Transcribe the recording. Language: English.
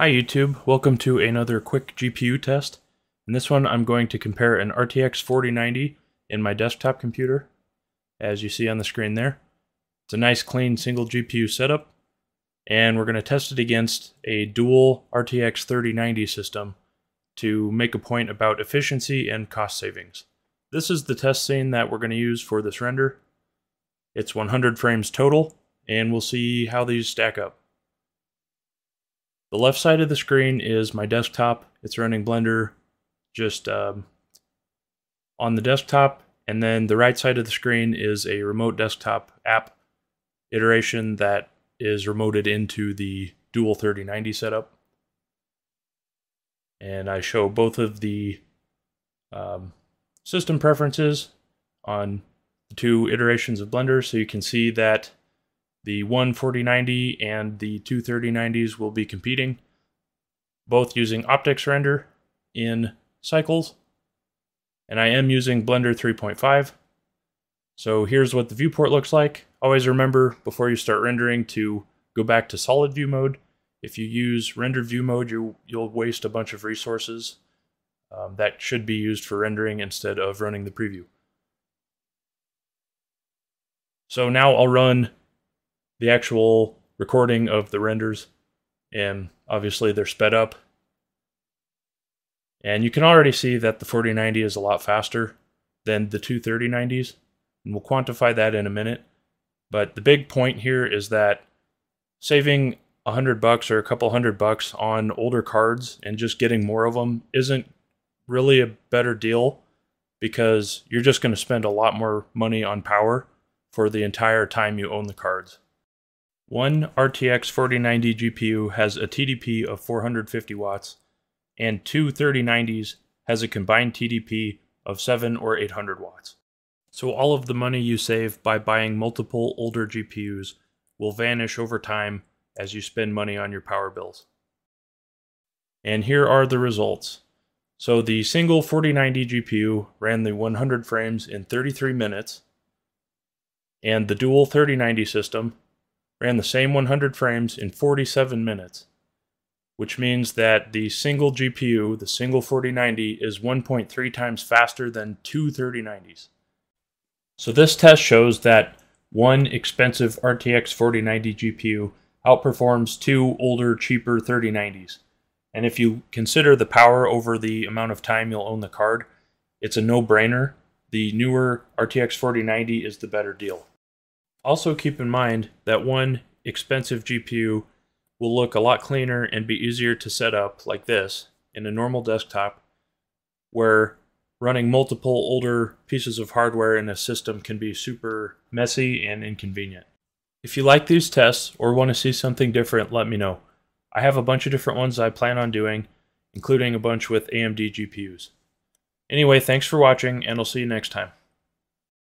Hi YouTube, welcome to another quick GPU test. In this one I'm going to compare an RTX 4090 in my desktop computer, as you see on the screen there. It's a nice clean single GPU setup, and we're going to test it against a dual RTX 3090 system to make a point about efficiency and cost savings. This is the test scene that we're going to use for this render. It's 100 frames total, and we'll see how these stack up. The left side of the screen is my desktop. It's running Blender just on the desktop, and then the right side of the screen is a remote desktop app iteration that is remoted into the dual 3090 setup. And I show both of the system preferences on the two iterations of Blender, so you can see that the 4090 and the 3090s will be competing, both using Optix render in Cycles, and I am using Blender 3.5. So here's what the viewport looks like. Always remember, before you start rendering, to go back to solid view mode. If you use render view mode, you'll waste a bunch of resources that should be used for rendering instead of running the preview. So now I'll run the actual recording of the renders, and obviously they're sped up. And you can already see that the 4090 is a lot faster than the two 3090s, and we'll quantify that in a minute. But the big point here is that saving $100 or a couple $100 on older cards and just getting more of them isn't really a better deal, because you're just going to spend a lot more money on power for the entire time you own the cards. One RTX 4090 GPU has a TDP of 450 watts, and two 3090s has a combined TDP of 700 or 800 watts. So all of the money you save by buying multiple older GPUs will vanish over time as you spend money on your power bills. And here are the results. So the single 4090 GPU ran the 100 frames in 33 minutes, and the dual 3090 system ran the same 100 frames in 47 minutes, which means that the single GPU, the single 4090, is 1.3 times faster than two 3090s. So this test shows that one expensive RTX 4090 GPU outperforms two older, cheaper 3090s. And if you consider the power over the amount of time you'll own the card, it's a no-brainer. The newer RTX 4090 is the better deal. Also keep in mind that one expensive GPU will look a lot cleaner and be easier to set up like this in a normal desktop, where running multiple older pieces of hardware in a system can be super messy and inconvenient. If you like these tests or want to see something different, let me know. I have a bunch of different ones I plan on doing, including a bunch with AMD GPUs. Anyway, thanks for watching, and I'll see you next time.